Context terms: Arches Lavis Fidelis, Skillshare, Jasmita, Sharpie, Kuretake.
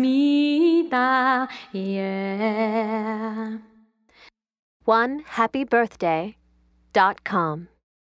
Jasmita, yeah. 1HappyBirthday.com